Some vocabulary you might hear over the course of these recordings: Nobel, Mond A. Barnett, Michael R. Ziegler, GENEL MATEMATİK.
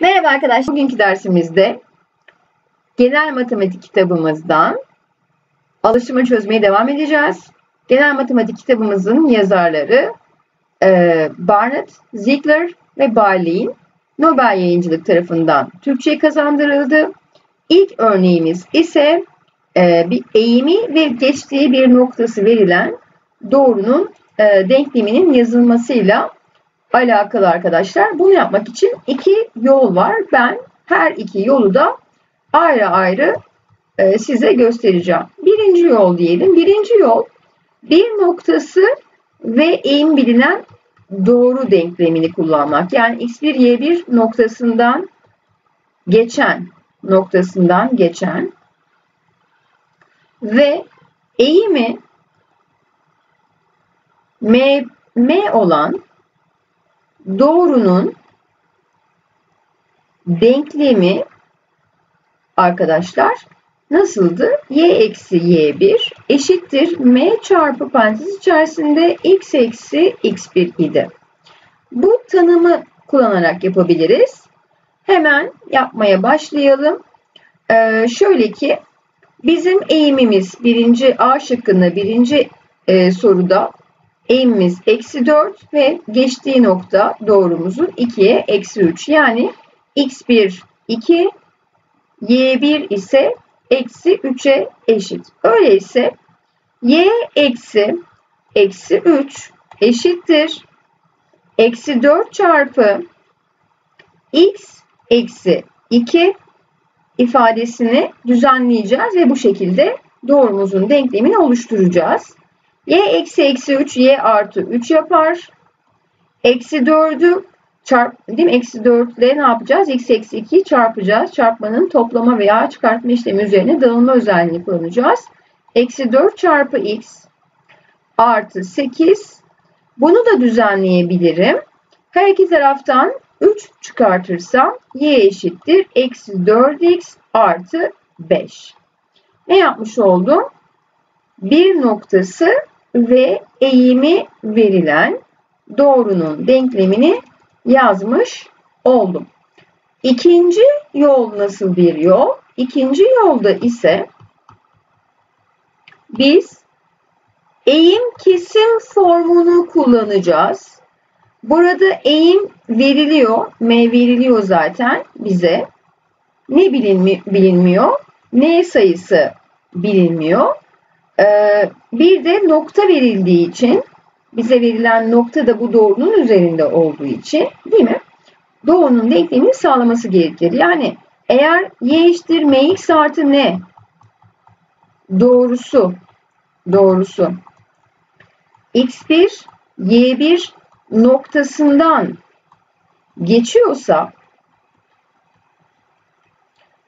Merhaba arkadaşlar. Bugünkü dersimizde genel matematik kitabımızdan alıştırma çözmeye devam edeceğiz. Genel matematik kitabımızın yazarları Barnett, Ziegler ve Barley'in Nobel yayıncılık tarafından Türkçe'ye kazandırıldı. İlk örneğimiz ise bir eğimi ve geçtiği bir noktası verilen doğrunun denkleminin yazılmasıyla alakalı arkadaşlar. Bunu yapmak için iki yol var. Ben her iki yolu da ayrı ayrı size göstereceğim. Birinci yol diyelim. Birinci yol bir noktası ve eğim bilinen doğru denklemini kullanmak. Yani x1, y1 noktasından geçen ve eğimi m olan doğrunun denklemi arkadaşlar nasıldı? Y eksi y1 eşittir m çarpı parantez içerisinde x eksi x1 idi. Bu tanımı kullanarak yapabiliriz. Hemen yapmaya başlayalım. Şöyle ki bizim eğimimiz birinci A şıkkında birinci soruda eğimimiz eksi 4 ve geçtiği nokta doğrumuzun 2'ye eksi 3. Yani x1 2, y1 ise eksi 3'e eşit. Öyleyse y eksi eksi 3 eşittir eksi 4 çarpı x eksi 2 ifadesini düzenleyeceğiz ve bu şekilde doğrumuzun denklemini oluşturacağız. Y eksi eksi 3 y artı 3 yapar. Eksi 4'ü eksi 4 ile ne yapacağız? X eksi 2'yi çarpacağız. Çarpmanın toplama veya çıkartma işlemi üzerine dağılma özelliğini kullanacağız. Eksi 4 çarpı x artı 8. Bunu da düzenleyebilirim. Her iki taraftan 3 çıkartırsam y eşittir eksi 4x artı 5. Ne yapmış oldum? Bir noktası ve eğimi verilen doğrunun denklemini yazmış oldum. İkinci yol nasıl bir yol? İkinci yolda ise biz eğim kesim formunu kullanacağız. Burada eğim veriliyor. M veriliyor zaten bize. Ne bilinmiyor? N sayısı bilinmiyor. Bir de nokta verildiği için, bize verilen nokta da bu doğrunun üzerinde olduğu için, değil mi? Doğrunun denklemini sağlaması gerekir. Yani eğer y eşittir mx artı n doğrusu x1 y1 noktasından geçiyorsa,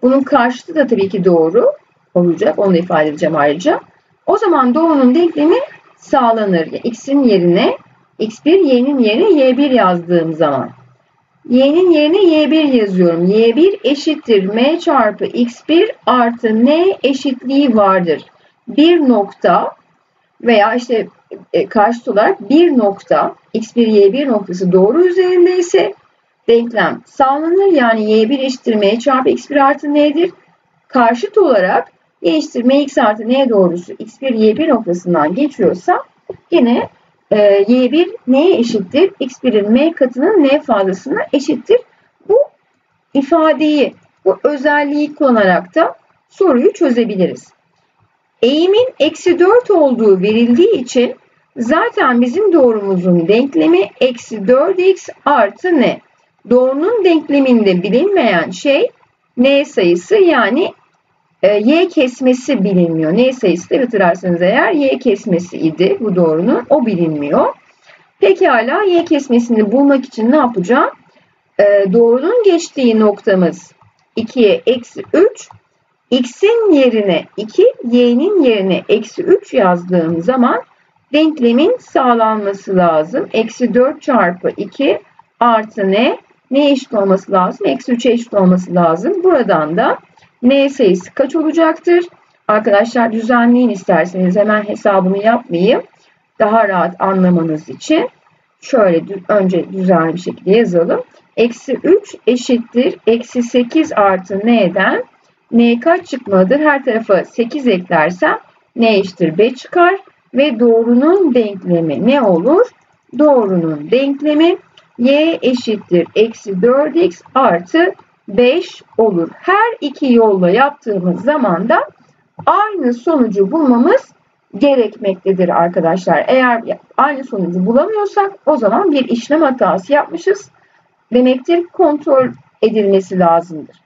bunun karşıtı da tabii ki doğru olacak. Onu da ifade edeceğim ayrıca. O zaman doğrunun denklemi sağlanır. X'in yerine x1, y'nin yerine y1 yazdığım zaman. Y'nin yerine y1 yazıyorum. Y1 eşittir m çarpı x1 artı n eşitliği vardır. Bir nokta veya işte karşıt olarak bir nokta x1, y1 noktası doğru üzerindeyse denklem sağlanır. Yani y1 eşittir m çarpı x1 artı n'dir. Karşıt olarak y eşittir mx artı n doğrusu x1 y1 noktasından geçiyorsa yine y1 n'ye eşittir x1'in m katının n fazlasına eşittir. Bu ifadeyi, bu özelliği kullanarak da soruyu çözebiliriz. Eğimin eksi 4 olduğu verildiği için zaten bizim doğrumuzun denklemi eksi 4x artı n. Doğrunun denkleminde bilinmeyen şey n sayısı, yani y kesmesi bilinmiyor. N sayısı da hatırlarsanız eğer y kesmesi idi bu doğrunun. O bilinmiyor. Pekala, y kesmesini bulmak için ne yapacağım? Doğrunun geçtiği noktamız 2'ye eksi 3. X'in yerine 2, y'nin yerine eksi 3 yazdığım zaman denklemin sağlanması lazım. Eksi 4 çarpı 2 artı n. N'ye eşit olması lazım? Eksi 3'e eşit olması lazım. Buradan da n sayısı kaç olacaktır? Arkadaşlar düzenleyin isterseniz, hemen hesabını yapmayayım. Daha rahat anlamanız için. şöyle önce düzenli bir şekilde yazalım. Eksi 3 eşittir eksi 8 artı n'den n kaç çıkmalıdır? Her tarafa 8 eklersem n eşittir b çıkar ve doğrunun denklemi ne olur? Doğrunun denklemi y eşittir eksi 4x artı 5 olur. Her iki yolla yaptığımız zaman da aynı sonucu bulmamız gerekmektedir arkadaşlar. Eğer aynı sonucu bulamıyorsak o zaman bir işlem hatası yapmışız demektir. Kontrol edilmesi lazımdır.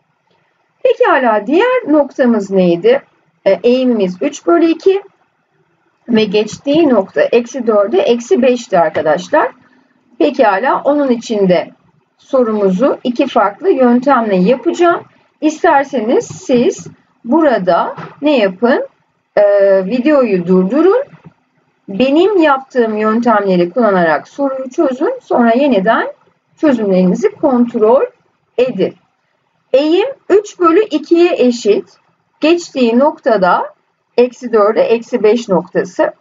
Pekala, diğer noktamız neydi? Eğimimiz 3/2 ve geçtiği nokta eksi 4'e eksi 5'ti arkadaşlar. Pekala, onun için de sorumuzu iki farklı yöntemle yapacağım. İsterseniz siz burada ne yapın? Videoyu durdurun. Benim yaptığım yöntemleri kullanarak soruyu çözün. Sonra yeniden çözümlerinizi kontrol edin. Eğim 3/2'ye eşit. Geçtiği noktada eksi 4'e eksi 5 noktası.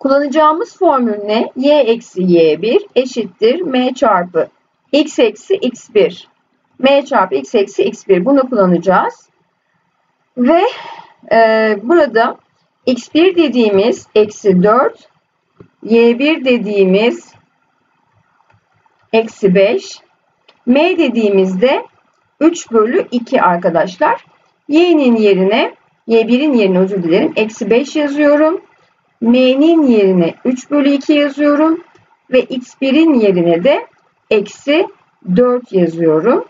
Kullanacağımız formül ne? Y eksi y1 eşittir m çarpı x eksi x1. M çarpı x eksi x1. Bunu kullanacağız. Ve burada x1 dediğimiz eksi 4, y1 dediğimiz eksi 5, m dediğimizde 3/2 arkadaşlar. Y'nin yerine, y1'in yerine özür dilerim, eksi 5 yazıyorum. M'nin yerine 3/2 yazıyorum. Ve x1'in yerine de eksi 4 yazıyorum.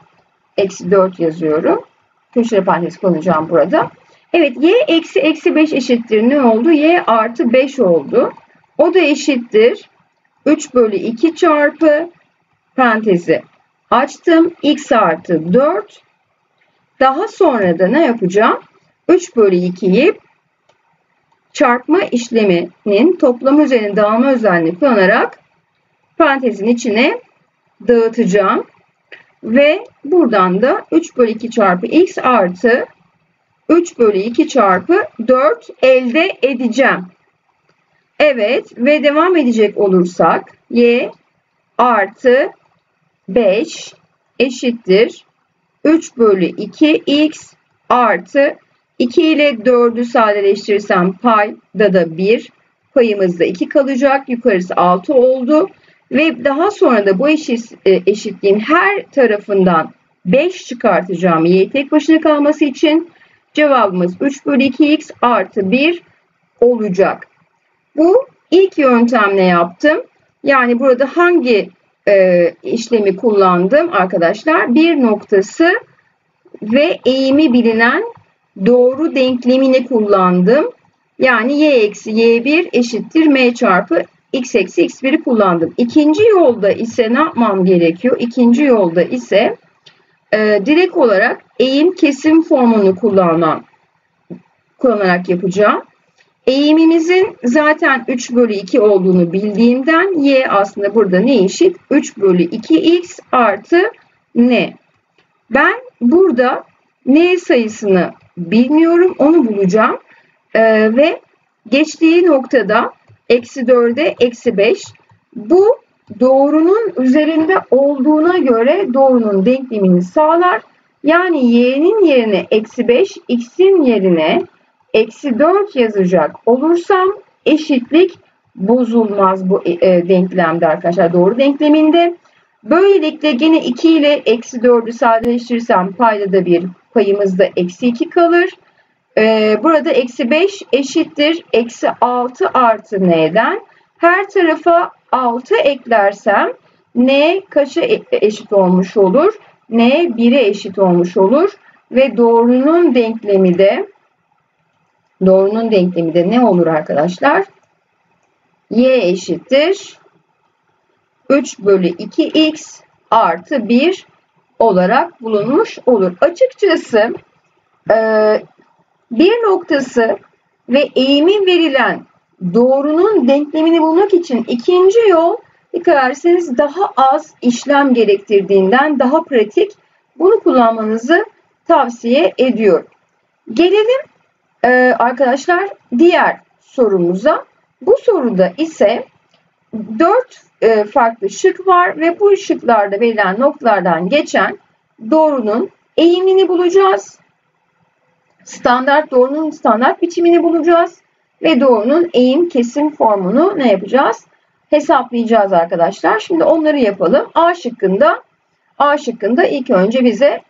Eksi 4 yazıyorum. Köşeli parantez kullanacağım burada. Evet, y eksi eksi 5 eşittir ne oldu? Y artı 5 oldu. O da eşittir 3/2 çarpı parantezi açtım. X artı 4. Daha sonra da ne yapacağım? 3/2'yi çarpma işleminin toplamı üzerine dağılma özelliğini kullanarak parantezin içine dağıtacağım. Ve buradan da 3/2 çarpı x artı 3/2 çarpı 4 elde edeceğim. Evet, ve devam edecek olursak y artı 5 eşittir 3/2 x artı 2 ile 4'ü sadeleştirirsem payda da 1, payımızda 2 kalacak. Yukarısı 6 oldu. Ve daha sonra da bu eşitliğin her tarafından 5 çıkartacağım y tek başına kalması için. Cevabımız 3/2x artı 1 olacak. Bu ilk yöntemle yaptım. Yani burada hangi işlemi kullandım arkadaşlar? Bir noktası ve eğimi bilinen doğru denklemini kullandım. Yani y eksi y1 eşittir m çarpı x eksi x1'i kullandım. İkinci yolda ise ne yapmam gerekiyor? İkinci yolda ise direkt olarak eğim kesim formunu kullanarak yapacağım. Eğimimizin zaten 3/2 olduğunu bildiğimden y aslında burada ne eşit? 3/2x artı n. Ben burada n sayısını bilmiyorum. Onu bulacağım. Ve geçtiği noktada eksi 4'e eksi 5. Bu doğrunun üzerinde olduğuna göre doğrunun denklemini sağlar. Yani y'nin yerine eksi 5, x'in yerine eksi 4 yazacak olursam eşitlik bozulmaz bu denklemde arkadaşlar, doğru denkleminde. Böylelikle gene 2 ile eksi 4'ü sadeleştirirsem payda da 1, payımızda eksi 2 kalır. Burada eksi 5 eşittir eksi 6 artı n'den. Her tarafa 6 eklersem n kaça eşit olmuş olur? N 1'e eşit olmuş olur ve doğrunun denklemi de ne olur arkadaşlar? Y eşittir 3/2x artı 1 olarak bulunmuş olur. Açıkçası bir noktası ve eğimi verilen doğrunun denklemini bulmak için ikinci yol dikkat ederseniz daha az işlem gerektirdiğinden daha pratik, bunu kullanmanızı tavsiye ediyorum. Gelelim arkadaşlar diğer sorumuza. Bu soruda ise 4 farklı şık var ve bu şıklarda verilen noktalardan geçen doğrunun eğimini bulacağız. Standart doğrunun standart biçimini bulacağız ve doğrunun eğim kesim formunu ne yapacağız? Hesaplayacağız arkadaşlar. Şimdi onları yapalım. A şıkkında ilk önce bize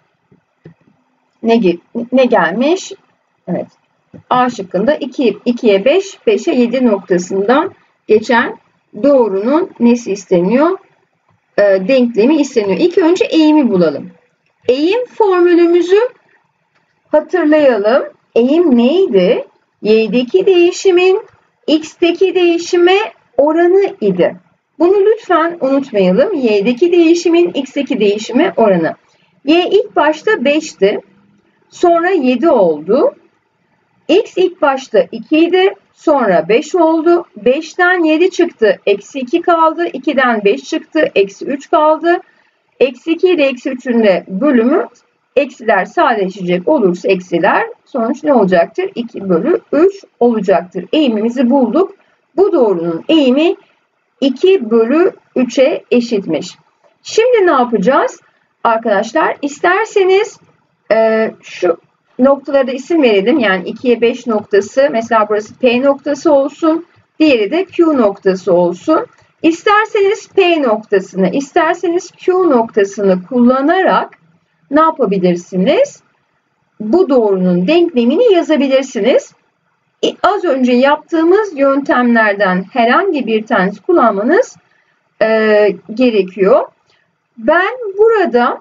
ne gelmiş? Evet. A şıkkında 2'ye 5, 5'e 7 noktasından geçen doğrunun nesi isteniyor? Denklemi isteniyor. İlk önce eğimi bulalım. Eğim formülümüzü hatırlayalım. Eğim neydi? Y'deki değişimin x'teki değişime oranı idi. Bunu lütfen unutmayalım. Y'deki değişimin x'teki değişime oranı. Y ilk başta 5'ti. Sonra 7 oldu. X ilk başta 2 idi. Sonra 5 oldu. 5'ten 7 çıktı. Eksi 2 kaldı. 2'den 5 çıktı. Eksi 3 kaldı. Eksi 2 ile eksi 3'ün de bölümü, eksiler sadeleşecek olursa eksiler, sonuç ne olacaktır? 2 bölü 3 olacaktır. Eğimimizi bulduk. Bu doğrunun eğimi 2 bölü 3'e eşitmiş. Şimdi ne yapacağız? Arkadaşlar isterseniz şu noktalara da isim verelim. Yani 2'ye 5 noktası, mesela burası P noktası olsun. Diğeri de Q noktası olsun. İsterseniz P noktasını, isterseniz Q noktasını kullanarak ne yapabilirsiniz? Bu doğrunun denklemini yazabilirsiniz. Az önce yaptığımız yöntemlerden herhangi bir tanesi kullanmanız gerekiyor. Ben burada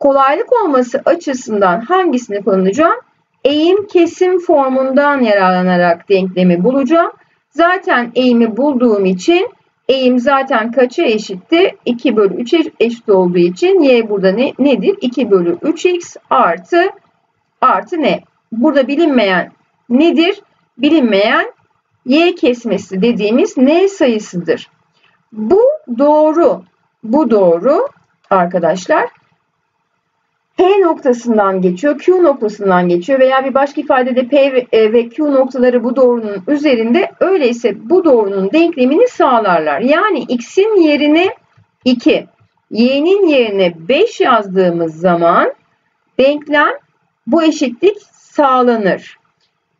kolaylık olması açısından hangisini kullanacağım? Eğim kesim formundan yararlanarak denklemi bulacağım. Zaten eğimi bulduğum için eğim zaten kaça eşitti? 2 bölü 3'e eşit olduğu için y burada nedir? 2 bölü 3x artı ne? Burada bilinmeyen nedir? Bilinmeyen y kesmesi dediğimiz n sayısıdır. Bu doğru arkadaşlar. P noktasından geçiyor, Q noktasından geçiyor veya bir başka ifadede P ve Q noktaları bu doğrunun üzerinde, öyleyse bu doğrunun denklemini sağlarlar. Yani x'in yerine 2, y'nin yerine 5 yazdığımız zaman denklem, bu eşitlik sağlanır.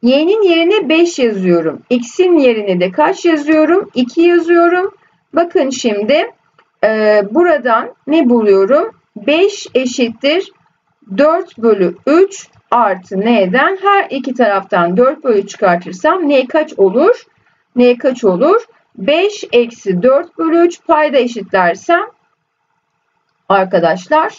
Y'nin yerine 5 yazıyorum. X'in yerine de kaç yazıyorum? 2 yazıyorum. Bakın şimdi buradan ne buluyorum? 5 eşittir 4 bölü 3 artı n'den, her iki taraftan 4 bölü çıkartırsam n kaç olur? 5 eksi 4 bölü 3, payda eşitlersem arkadaşlar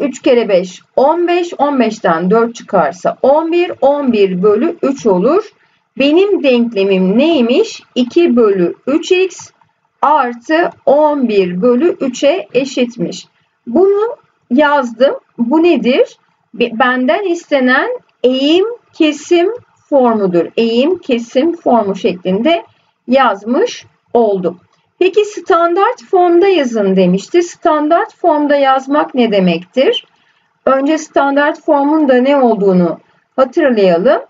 3 kere 5 15, 15'ten 4 çıkarsa 11, 11 bölü 3 olur. Benim denklemim neymiş? 2 bölü 3x artı 11 bölü 3'e eşitmiş. Bunu yazdım. Bu nedir? Benden istenen eğim kesim formudur. Eğim kesim formu şeklinde yazmış oldum. Peki standart formda yazın demişti. Standart formda yazmak ne demektir? Önce standart formun da ne olduğunu hatırlayalım.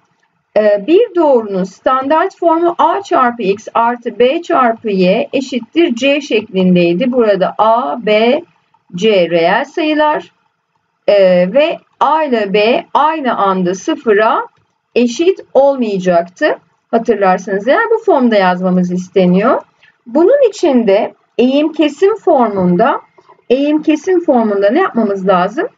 Bir doğrunun standart formu a çarpı x artı b çarpı y eşittir c şeklindeydi. Burada a, b, c reel sayılar ve a ile b aynı anda sıfıra eşit olmayacaktı. Hatırlarsanız eğer bu formda yazmamız isteniyor. Bunun için de eğim kesim formunda ne yapmamız lazım?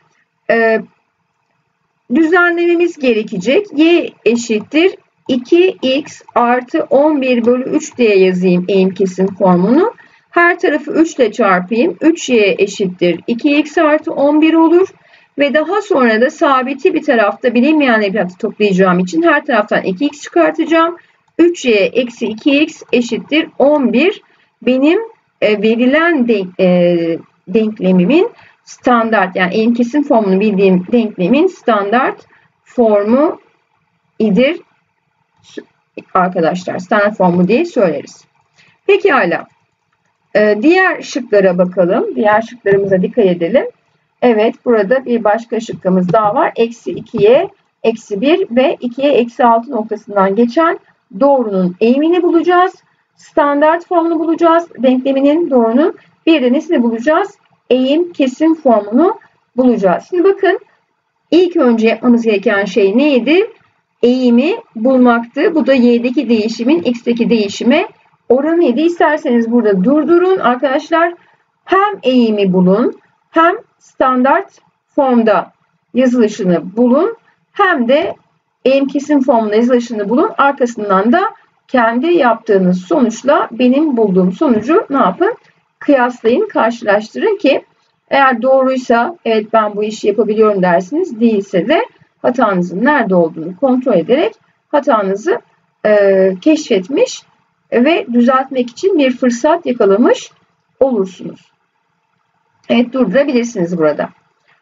Düzenlememiz gerekecek. Y eşittir 2x artı 11 bölü 3 diye yazayım eğim kesim formunu. Her tarafı 3 ile çarpayım. 3y eşittir 2x artı 11 olur. Ve daha sonra da sabiti bir tarafta bilinmeyen ebatı toplayacağım için her taraftan 2x çıkartacağım. 3y eksi 2x eşittir 11. Benim verilen denklemimin standart, yani eğim kesim formunu bildiğim denklemin standart formu idir arkadaşlar. Standart formu diye söyleriz. Pekala. Diğer şıklara bakalım. Diğer şıklarımıza dikkat edelim. Evet, burada bir başka şıkkımız daha var. Eksi 2'ye eksi 1 ve 2'ye eksi 6 noktasından geçen doğrunun eğimini bulacağız. Standart formunu bulacağız. Denkleminin doğrunun bir de nesini bulacağız? Eğim kesim formunu bulacağız. Şimdi bakın ilk önce yapmamız gereken şey neydi? Eğimi bulmaktı. Bu da y'deki değişimin x'teki değişime oranıydı. İsterseniz burada durdurun arkadaşlar. Hem eğimi bulun, hem standart formda yazılışını bulun, hem de eğim kesim formunda yazılışını bulun. Arkasından da kendi yaptığınız sonuçla benim bulduğum sonucu ne yapın? Kıyaslayın, karşılaştırın ki eğer doğruysa evet ben bu işi yapabiliyorum dersiniz. Değilse de hatanızın nerede olduğunu kontrol ederek hatanızı keşfetmiş ve düzeltmek için bir fırsat yakalamış olursunuz. Evet, durdurabilirsiniz burada.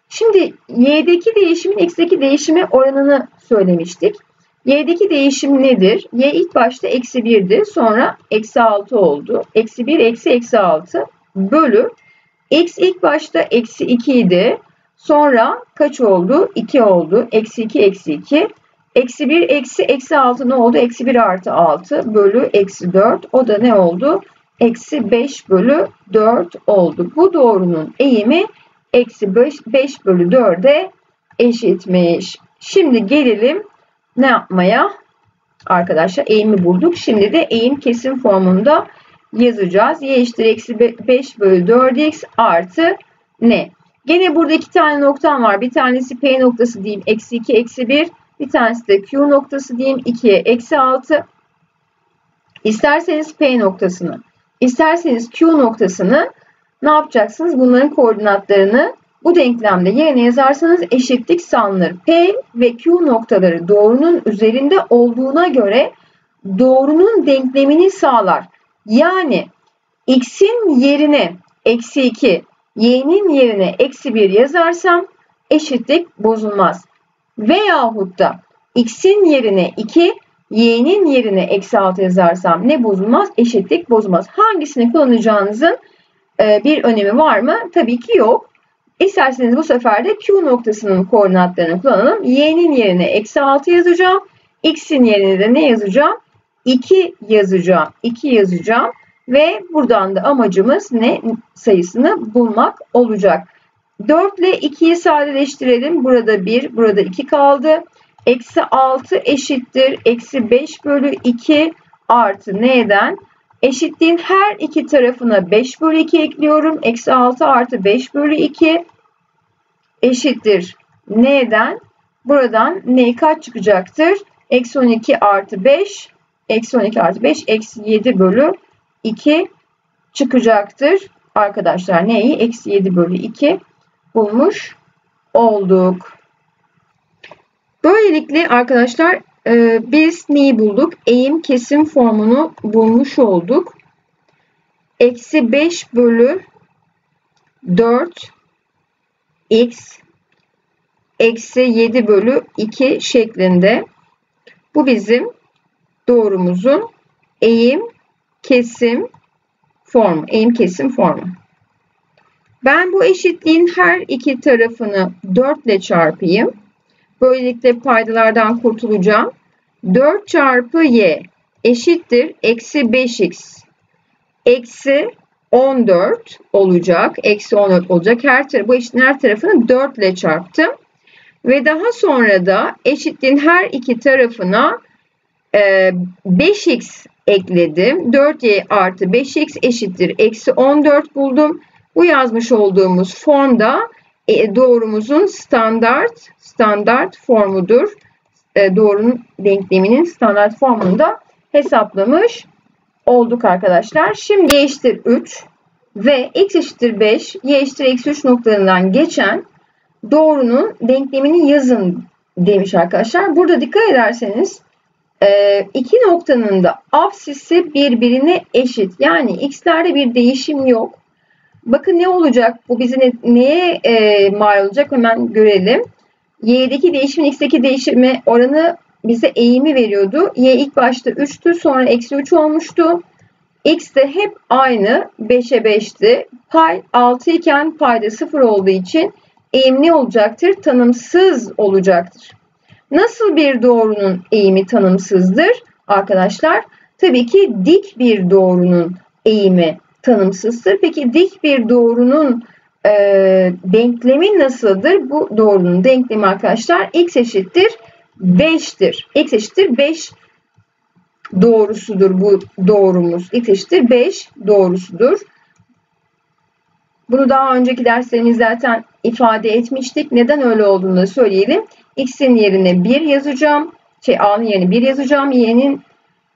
Şimdi y'deki değişimin x'deki değişime oranını söylemiştik. Y'deki değişim nedir? Y ilk başta eksi 1'di. Sonra eksi 6 oldu. Eksi 1 eksi eksi 6 bölü. X ilk başta eksi 2 idi. Sonra kaç oldu? 2 oldu. Eksi 2 eksi 2. Eksi 1 eksi eksi 6 ne oldu? Eksi 1 artı 6 bölü eksi 4. O da ne oldu? Eksi 5 bölü 4 oldu. Bu doğrunun eğimi eksi 5 bölü 4'e eşitmiş. Şimdi gelelim ne yapmaya? Arkadaşlar eğimi bulduk. Şimdi de eğim kesim formunda yazacağız. Y eşittir eksi 5 bölü 4x artı ne? Gene burada iki tane noktam var. Bir tanesi P noktası diyeyim. Eksi 2 eksi 1. Bir tanesi de Q noktası diyeyim. 2'ye eksi 6. İsterseniz P noktasını, isterseniz Q noktasını ne yapacaksınız? Bunların koordinatlarını bu denklemde yerine yazarsanız eşitlik sağlanır. P ve Q noktaları doğrunun üzerinde olduğuna göre doğrunun denklemini sağlar. Yani x'in yerine eksi 2, y'nin yerine eksi 1 yazarsam eşitlik bozulmaz. Veyahut da x'in yerine 2, y'nin yerine eksi 6 yazarsam ne bozulmaz? Eşitlik bozulmaz. Hangisini kullanacağınızın bir önemi var mı? Tabii ki yok. İsterseniz bu sefer de Q noktasının koordinatlarını kullanalım. Y'nin yerine eksi 6 yazacağım. X'in yerine de ne yazacağım? 2 yazacağım. 2 yazacağım. Ve buradan da amacımız ne sayısını bulmak olacak. 4 ile 2'yi sadeleştirelim. Burada 1, burada 2 kaldı. Eksi 6 eşittir. Eksi 5 bölü 2 artı neyden? Eşitliğin her iki tarafına 5 bölü 2 ekliyorum. Eksi 6 artı 5 bölü 2 eşittir. Neyden? Buradan ne kaç çıkacaktır? Eksi 12 artı 5. Eksi 12 artı 5. Eksi 7 bölü 2 çıkacaktır. Arkadaşlar neyi? Eksi 7 bölü 2 bulmuş olduk. Böylelikle arkadaşlar biz neyi bulduk? Eğim kesim formunu bulmuş olduk. Eksi 5 bölü 4 x eksi 7 bölü 2 şeklinde. Bu bizim doğrumuzun eğim kesim formu. Eğim kesim formu. Ben bu eşitliğin her iki tarafını 4 ile çarpayım. Böylelikle paydalardan kurtulacağım. 4 çarpı y eşittir. Eksi 5x. Eksi 14 olacak. Eksi 14 olacak. Bu eşitliğin her tarafını 4 ile çarptım. Ve daha sonra da eşitliğin her iki tarafına 5x ekledim. 4y artı 5x eşittir. Eksi 14 buldum. Bu yazmış olduğumuz formda doğrumuzun standart formudur. Doğrunun denkleminin standart formunu da hesaplamış olduk arkadaşlar. Şimdi y eşittir 3 ve x eşittir 5, y eşittir eksi 3 noktalarından geçen doğrunun denklemini yazın demiş arkadaşlar. Burada dikkat ederseniz iki noktanın da apsisi birbirine eşit. Yani x'lerde bir değişim yok. Bakın ne olacak? Bu bizi neye mal olacak? Hemen görelim. Y'deki değişimin x'deki değişimi oranı bize eğimi veriyordu. Y ilk başta 3'tü. Sonra eksi 3 olmuştu. X de hep aynı. 5'e 5'ti. Pay 6 iken payda 0 olduğu için eğim ne olacaktır? Tanımsız olacaktır. Nasıl bir doğrunun eğimi tanımsızdır? arkadaşlar. Tabii ki dik bir doğrunun eğimi tanımsızdır. Peki dik bir doğrunun denklemi nasıldır? Bu doğrunun denklemi arkadaşlar x eşittir 5'tir. X eşittir 5 doğrusudur bu doğrumuz. X eşittir 5 doğrusudur. Bunu daha önceki derslerimizde zaten ifade etmiştik. Neden öyle olduğunu da söyleyelim. X'in yerine 1 yazacağım. A'nın yerine 1 yazacağım. Y'nin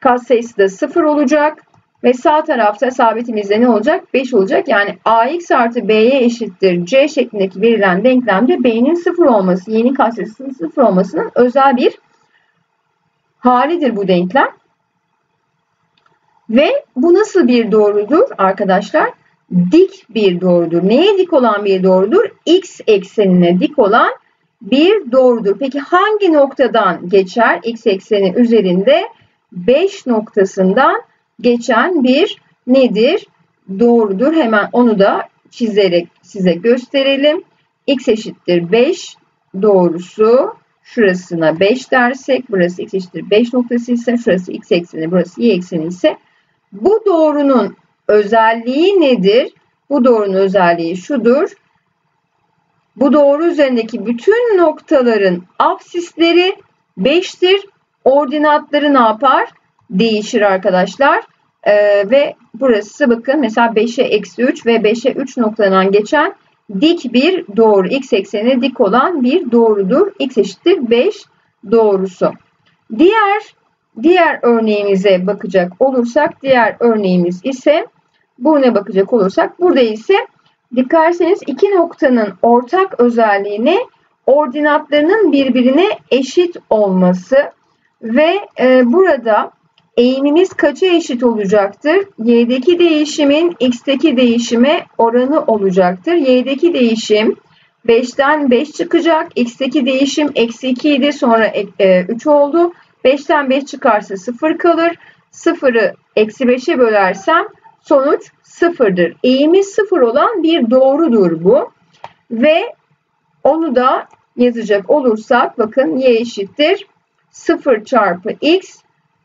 katsayısı da 0 olacak. Ve sağ tarafta sabitimizde ne olacak? 5 olacak. Yani ax artı b'ye eşittir c şeklindeki verilen denklemde b'nin 0 olması, y'nin katsayısının 0 olmasının özel bir halidir bu denklem. Ve bu nasıl bir doğrudur arkadaşlar? Dik bir doğrudur. Neye dik olan bir doğrudur? X eksenine dik olan bir doğrudur. Peki hangi noktadan geçer? X ekseni üzerinde 5 noktasından geçen bir nedir? Doğrudur. Hemen onu da çizerek size gösterelim. X eşittir 5 doğrusu. Şurasına 5 dersek, burası x eşittir 5 noktası ise, şurası x ekseni, burası y ekseni ise bu doğrunun özelliği nedir? Bu doğrunun özelliği şudur. Bu doğru üzerindeki bütün noktaların apsisleri 5'tir. Ordinatları ne yapar? Değişir arkadaşlar. Ve burası bakın mesela 5'e eksi 3 ve 5'e 3 noktadan geçen dik bir doğru. X eksenine dik olan bir doğrudur. X eşittir 5 doğrusu. Diğer örneğimize bakacak olursak, diğer örneğimiz ise buraya bakacak olursak, burada ise dikkat ederseniz iki noktanın ortak özelliğine ordinatlarının birbirine eşit olması ve burada eğimimiz kaça eşit olacaktır? Y'deki değişimin x'teki değişime oranı olacaktır. Y'deki değişim 5'ten 5 çıkacak. X'teki değişim eksi 2 idi. Sonra 3 oldu. 5'ten 5 çıkarsa 0 kalır. 0'ı eksi 5'e bölersem sonuç 0'dır. Eğimi 0 olan bir doğrudur bu. Ve onu da yazacak olursak bakın y eşittir 0 çarpı x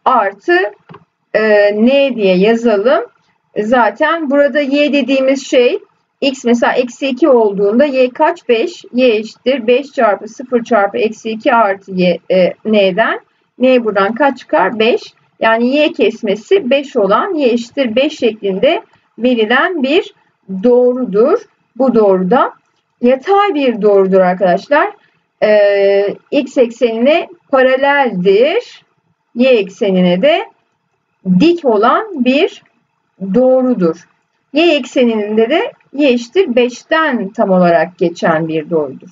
artı n diye yazalım. Zaten burada y dediğimiz şey x mesela eksi 2 olduğunda y kaç? 5. Y eşittir 5 çarpı 0 çarpı eksi 2 artı y, n'den. N buradan kaç çıkar? 5. Yani y kesmesi 5 olan y eşittir 5 şeklinde verilen bir doğrudur. Bu doğru da yatay bir doğrudur arkadaşlar. X eksenine paraleldir. Y eksenine de dik olan bir doğrudur. Y ekseninde de y eşittir 5'ten tam olarak geçen bir doğrudur.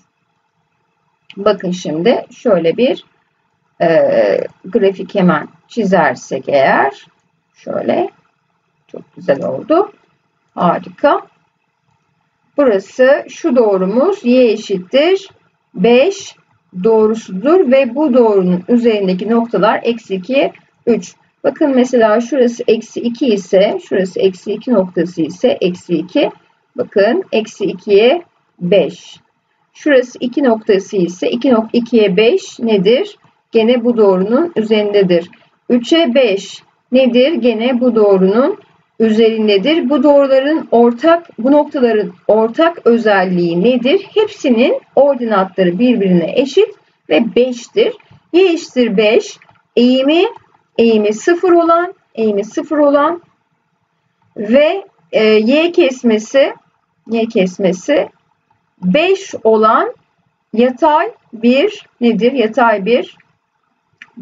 Bakın şimdi şöyle bir grafik hemen çizersek eğer. Şöyle. Çok güzel oldu. Harika. Burası şu doğrumuz y eşittir 5 doğrusudur ve bu doğrunun üzerindeki noktalar eksi 2, 3. Bakın mesela şurası eksi 2 ise, şurası eksi 2 noktası ise eksi 2. Bakın eksi 2'ye 5. Şurası 2 noktası ise 2'ye 5 nedir? Gene bu doğrunun üzerindedir. 3'e 5 nedir? Gene bu doğrunun üzerindedir. Bu doğruların ortak, bu noktaların ortak özelliği nedir? Hepsinin ordinatları birbirine eşit ve 5'tir. Y eşittir 5. Eğimi 0 olan ve y kesmesi 5 olan yatay bir nedir? Yatay bir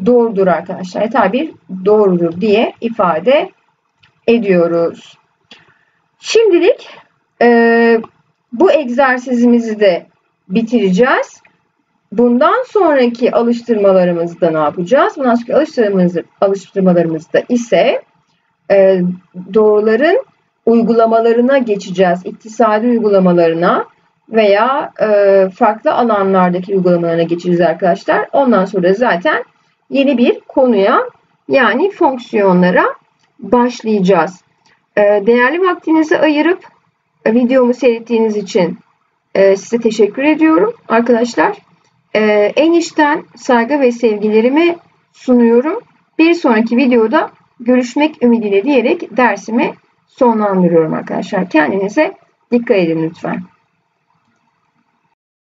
doğrudur arkadaşlar. Yatay bir doğrudur diye ifade ediyoruz. Şimdilik bu egzersizimizi de bitireceğiz. Bundan sonraki alıştırmalarımızda ne yapacağız? Bundan sonraki alıştırmalarımızda ise doğruların uygulamalarına geçeceğiz. İktisadi uygulamalarına veya farklı alanlardaki uygulamalarına geçeceğiz arkadaşlar. Ondan sonra zaten yeni bir konuya, yani fonksiyonlara başlayacağız. Değerli vaktinizi ayırıp videomu seyrettiğiniz için size teşekkür ediyorum arkadaşlar. En içten saygı ve sevgilerimi sunuyorum. Bir sonraki videoda görüşmek ümidiyle diyerek dersimi sonlandırıyorum arkadaşlar. Kendinize dikkat edin lütfen.